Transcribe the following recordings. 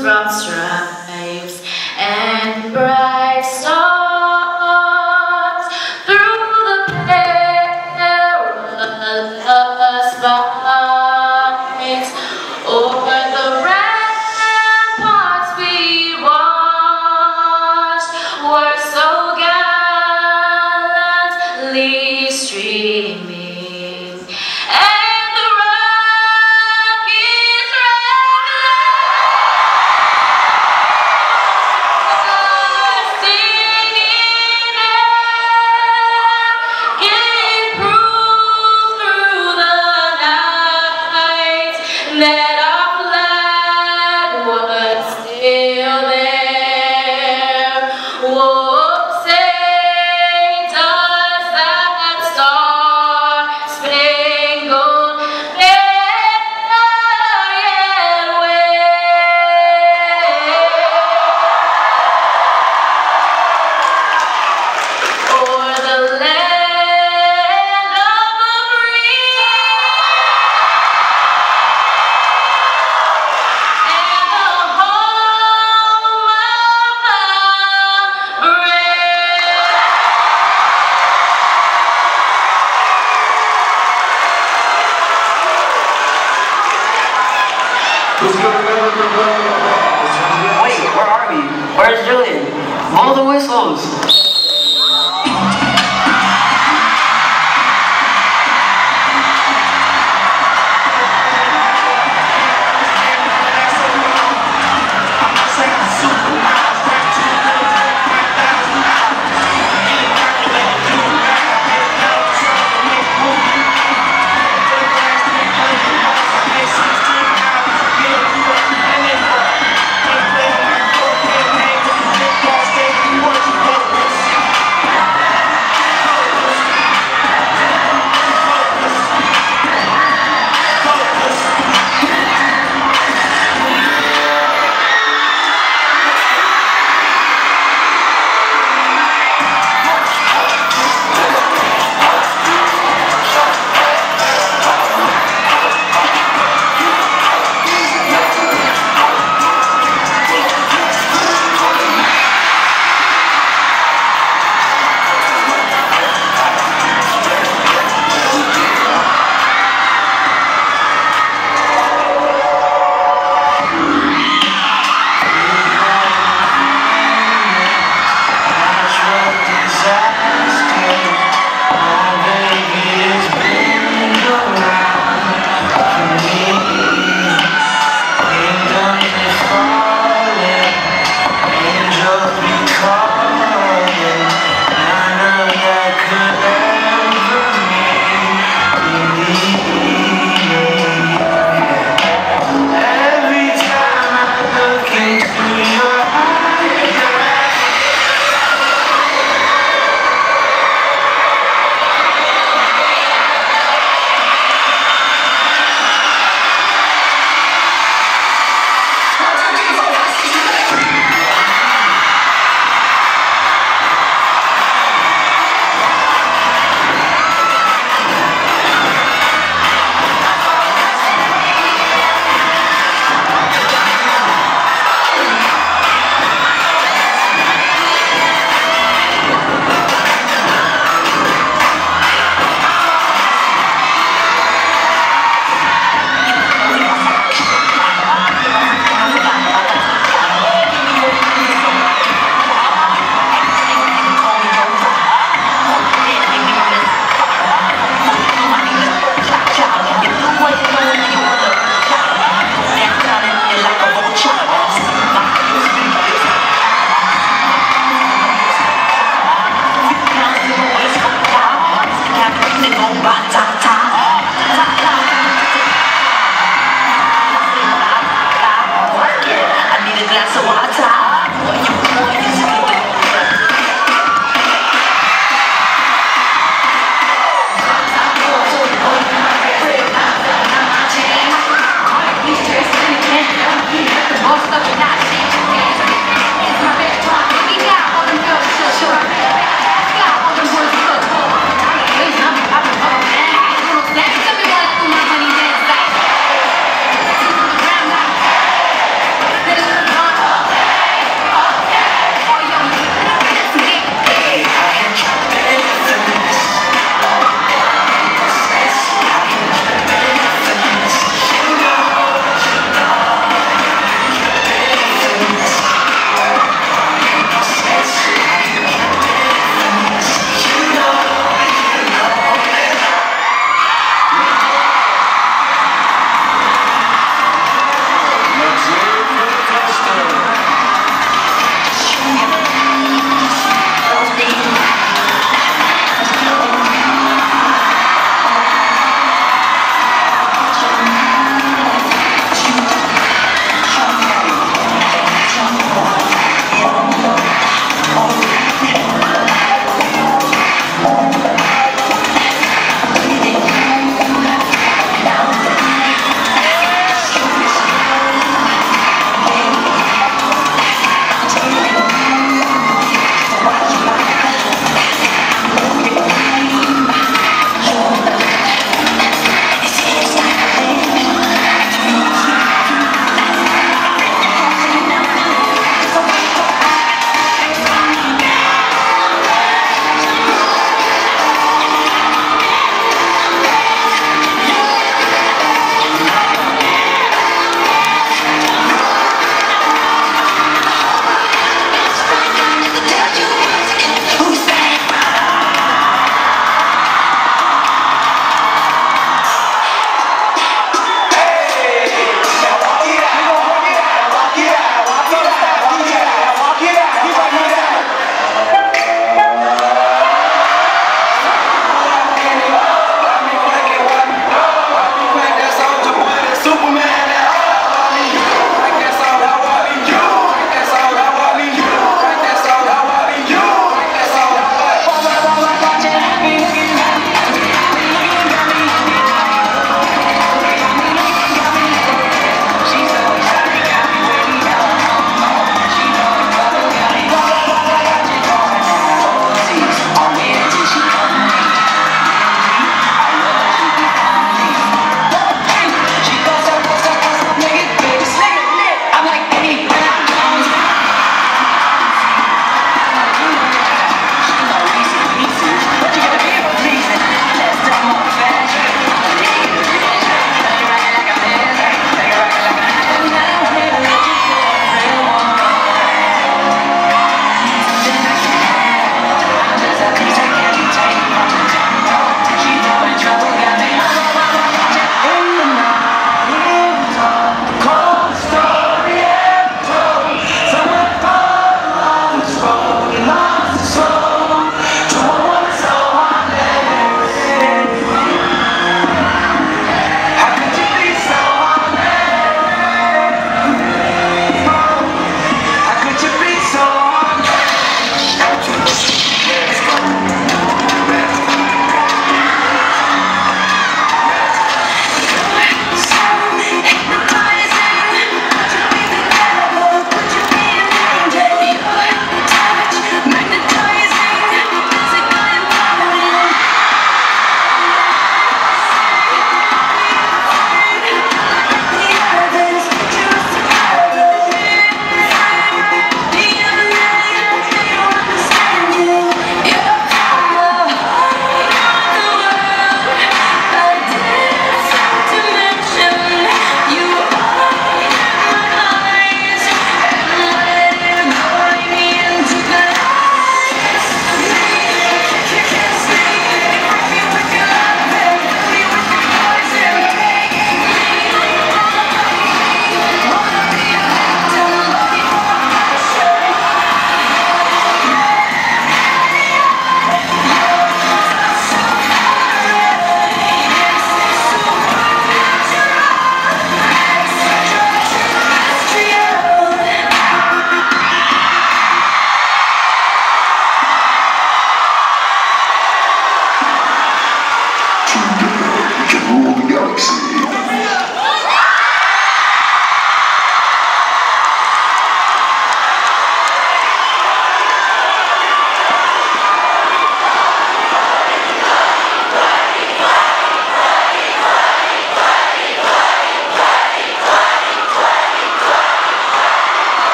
Broad stripes and bright stars through the perilous fights. Over the ramparts we watched were so gallantly streaming. Wait, where are we? Where's Julian? Blow the whistles!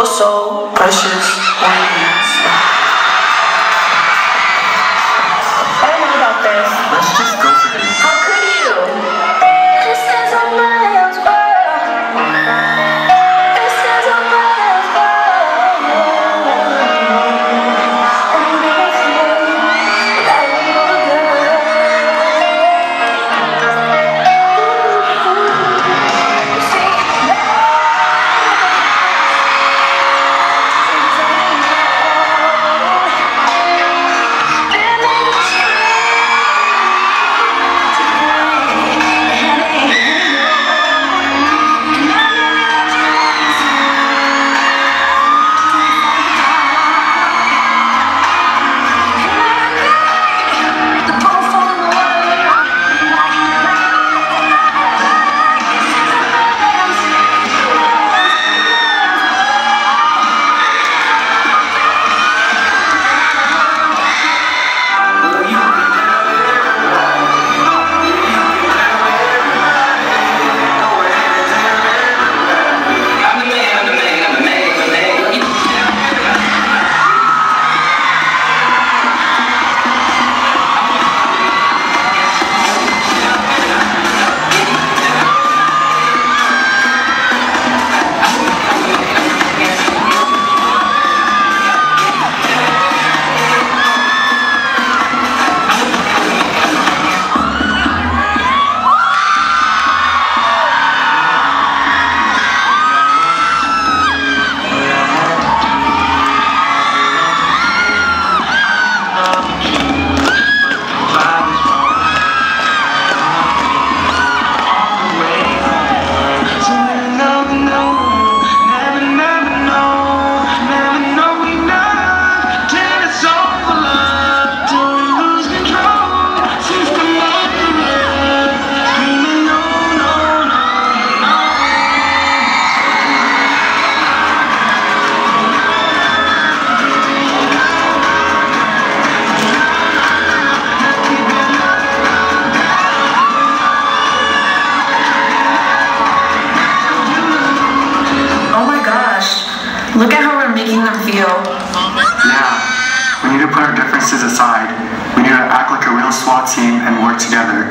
your soul, precious ones. I don't know about this. Let's just go for it. How could you? This is a man's world. This is a man's Look at how we're making them feel. Yeah, we need to put our differences aside. We need to act like a real SWAT team and work together.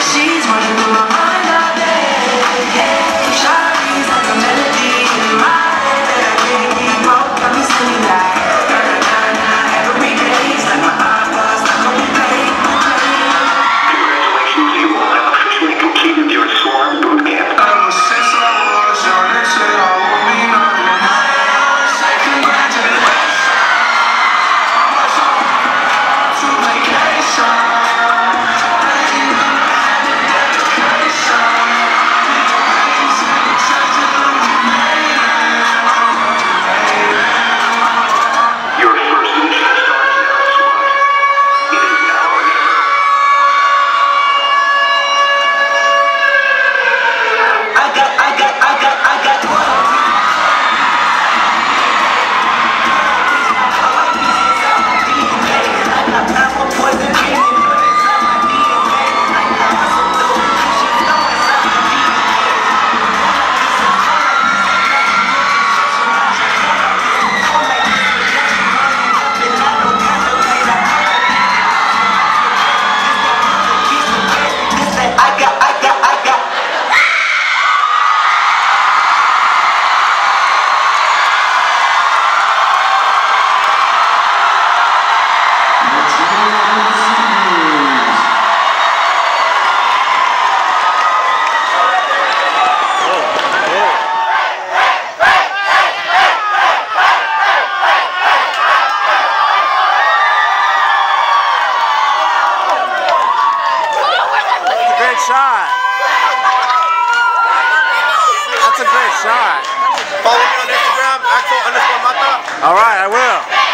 She's running through my mind. Good shot. Follow me on Instagram, Axel_Mata. All right, I will.